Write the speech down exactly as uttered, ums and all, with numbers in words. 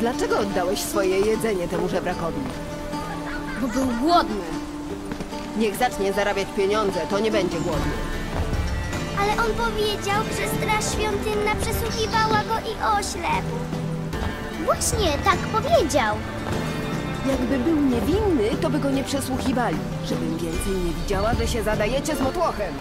Dlaczego oddałeś swoje jedzenie temu żebrakowi? Bo był głodny. Niech zacznie zarabiać pieniądze, to nie będzie głodny. Ale on powiedział, że straż świątynna przesłuchiwała go i oślepł. Właśnie, tak powiedział. Jakby był niewinny, to by go nie przesłuchiwali. Żebym więcej nie widziała, że się zadajecie z motłochem.